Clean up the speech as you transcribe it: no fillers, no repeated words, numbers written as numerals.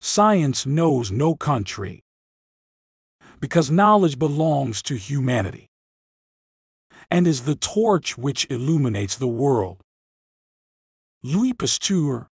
Science knows no country, because knowledge belongs to humanity and is the torch which illuminates the world. Louis Pasteur